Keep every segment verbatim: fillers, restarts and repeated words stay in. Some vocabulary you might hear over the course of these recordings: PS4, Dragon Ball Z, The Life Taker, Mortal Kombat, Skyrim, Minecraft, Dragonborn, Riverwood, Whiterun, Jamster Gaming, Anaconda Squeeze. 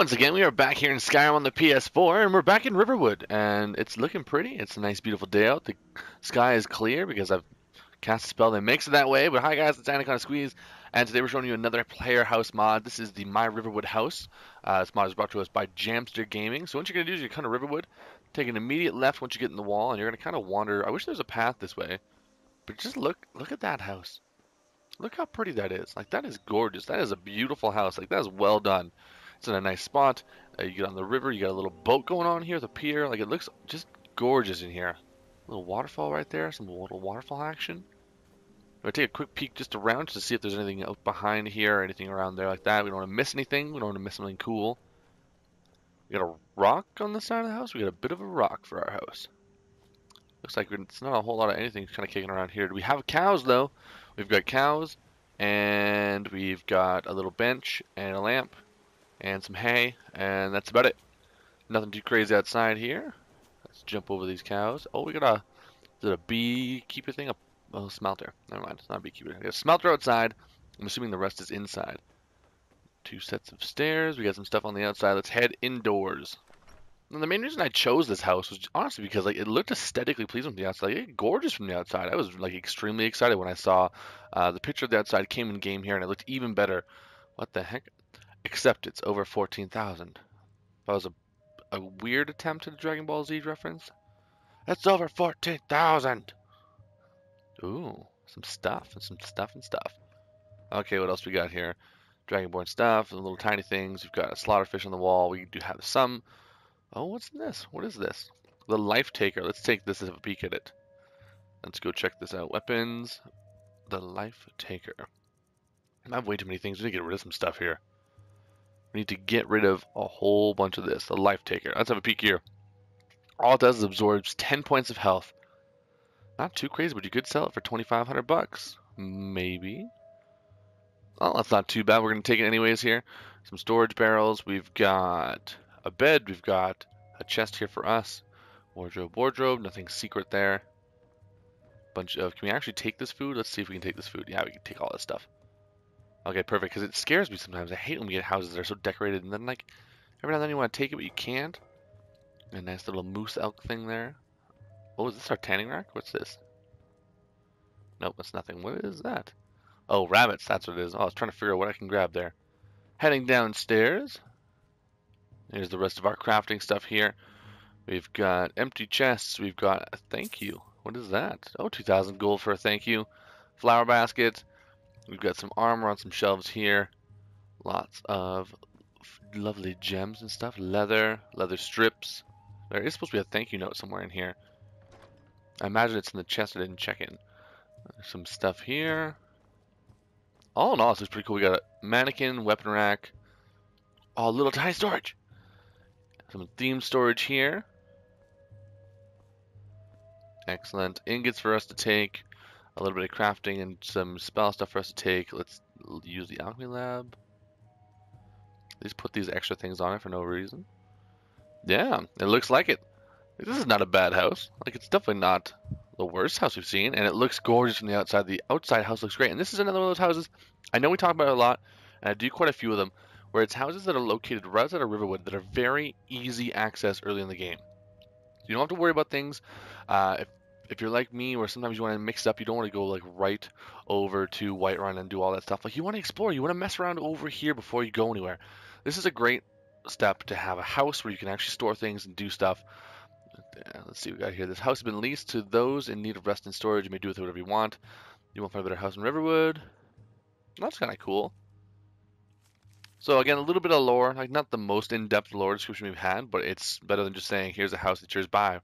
Once again, we are back here in Skyrim on the P S four, and we're back in Riverwood, and it's looking pretty. It's a nice, beautiful day out. The sky is clear because I've cast a spell that makes it that way. But hi guys, it's Anaconda Squeeze, and today we're showing you another player house mod. This is the My Riverwood House. Uh, this mod is brought to us by Jamster Gaming. So what you're going to do is you're going to come to Riverwood, take an immediate left once you get in the wall, and you're going to kind of wander. I wish there was a path this way, but just look, look at that house. Look how pretty that is. Like, that is gorgeous. That is a beautiful house. Like, that is well done. It's in a nice spot. Uh, you get on the river. You got a little boat going on here, the pier. Like, it looks just gorgeous in here. A little waterfall right there. Some little waterfall action. I'm going to take a quick peek just around just to see if there's anything out behind here or anything around there like that. We don't want to miss anything. We don't want to miss something cool. We got a rock on the side of the house. We got a bit of a rock for our house. Looks like it's not a whole lot of anything kind of kicking around here. Do we have cows, though? We've got cows, and we've got a little bench, and a lamp, and some hay, and that's about it. Nothing too crazy outside here. Let's jump over these cows. Oh, we got a, is it a beekeeper thing? A oh, smelter. Never mind, it's not a beekeeper. We got a smelter outside. I'm assuming the rest is inside. Two sets of stairs. We got some stuff on the outside. Let's head indoors. And the main reason I chose this house was honestly because like it looked aesthetically pleasing from the outside. Like, it looked gorgeous from the outside. I was like extremely excited when I saw uh, the picture of the outside came in game here, and it looked even better. What the heck? Except it's over fourteen thousand. That was a a weird attempt at a Dragon Ball Z reference. That's over fourteen thousand. Ooh, some stuff and some stuff and stuff. Okay, what else we got here? Dragonborn stuff, little tiny things. We've got a slaughterfish on the wall. We do have some. Oh, what's this? What is this? The Life Taker. Let's take this as a peek at it. Let's go check this out. Weapons. The Life Taker. I have way too many things. We need to get rid of some stuff here. We need to get rid of a whole bunch of this. The Life Taker. Let's have a peek here. All it does is absorbs ten points of health. Not too crazy, but you could sell it for twenty-five hundred bucks. Maybe. Well, that's not too bad. We're going to take it anyways here. Some storage barrels. We've got a bed, we've got a chest here for us. Wardrobe, wardrobe, nothing secret there. Bunch of, can we actually take this food? Let's see if we can take this food. Yeah, we can take all this stuff. Okay, perfect, because it scares me sometimes. I hate when we get houses that are so decorated, and then, like, every now and then you want to take it, but you can't. A nice little moose elk thing there. Oh, is this our tanning rack? What's this? Nope, that's nothing. What is that? Oh, rabbits, that's what it is. Oh, I was trying to figure out what I can grab there. Heading downstairs. Here's the rest of our crafting stuff here. We've got empty chests. We've got a thank you. What is that? Oh, two thousand gold for a thank you. Flower basket. We've got some armor on some shelves here. Lots of lovely gems and stuff. Leather. Leather strips. There is supposed to be a thank you note somewhere in here. I imagine it's in the chest. I didn't check in. There's some stuff here. All in all, this is pretty cool. We got a mannequin, weapon rack. Oh, little tiny storage. Some theme storage here. Excellent. Ingots for us to take. A little bit of crafting and some spell stuff for us to take. Let's use the alchemy lab. Let's put these extra things on it for no reason. Yeah, it looks like it. This is not a bad house. Like, it's definitely not the worst house we've seen. And it looks gorgeous from the outside. The outside house looks great. And this is another one of those houses. I know we talk about it a lot. And I do quite a few of them, where it's houses that are located right outside of Riverwood that are very easy access early in the game. You don't have to worry about things. Uh, if, if you're like me, where sometimes you want to mix up, you don't want to go like right over to Whiterun and do all that stuff. Like, you want to explore, you want to mess around over here before you go anywhere. This is a great step to have a house where you can actually store things and do stuff. Let's see what we got here. This house has been leased to those in need of rest and storage. You may do with it whatever you want. You won't find a better house in Riverwood. That's kind of cool. So again, a little bit of lore, like not the most in-depth lore description we've had, but it's better than just saying, here's a house that yours by.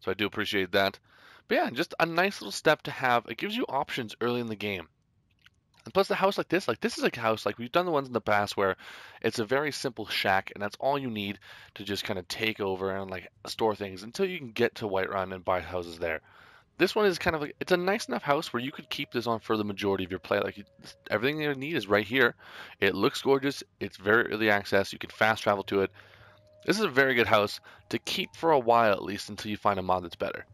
So I do appreciate that. But yeah, just a nice little step to have. It gives you options early in the game. And plus the house like this, like this is a house, like we've done the ones in the past where it's a very simple shack, and that's all you need to just kind of take over and like store things until you can get to Whiterun and buy houses there. This one is kind of like, it's a nice enough house where you could keep this on for the majority of your play. Like, you, everything you need is right here. It looks gorgeous. It's very early access. You can fast travel to it. This is a very good house to keep for a while, at least, until you find a mod that's better.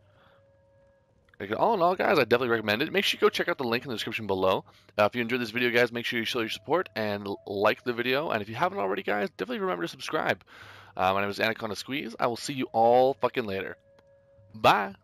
all in all, guys, I definitely recommend it. Make sure you go check out the link in the description below. Uh, if you enjoyed this video, guys, make sure you show your support and like the video. And if you haven't already, guys, definitely remember to subscribe. Uh, my name is Anaconda Squeeze. I will see you all fucking later. Bye.